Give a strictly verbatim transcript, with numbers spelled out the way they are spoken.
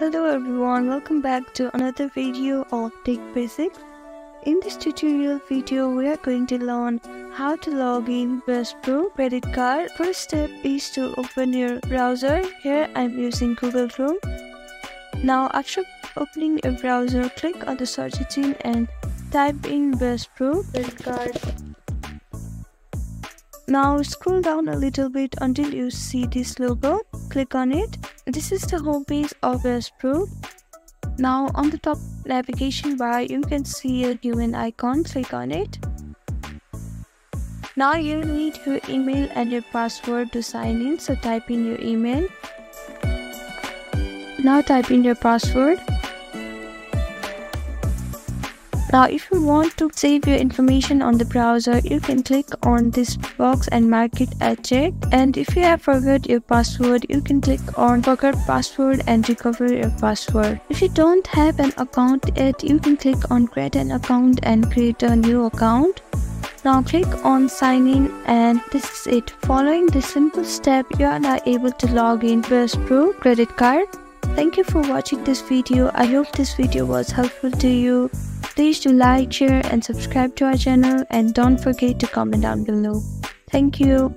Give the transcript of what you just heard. Hello everyone, welcome back to another video of Tech Basics. In this tutorial video, we are going to learn how to log in Bass Pro credit card. First step is to open your browser. Here I am using Google Chrome. Now after opening your browser, click on the search engine and type in Bass Pro credit card. Now scroll down a little bit until you see this logo. Click on it. This is the home page of Bass Pro. Now on the top navigation bar you can see a human icon. Click on it. Now you need your email and your password to sign in, so type in your email. Now type in your password. Now if you want to save your information on the browser, you can click on this box and mark it as checked. And if you have forgot your password, you can click on forgot password and recover your password. If you don't have an account yet, you can click on create an account and create a new account. Now click on sign in and this is it. Following this simple step, you are now able to log in Bass Pro credit card. Thank you for watching this video. I hope this video was helpful to you. Please do like, share and subscribe to our channel, and don't forget to comment down below. Thank you.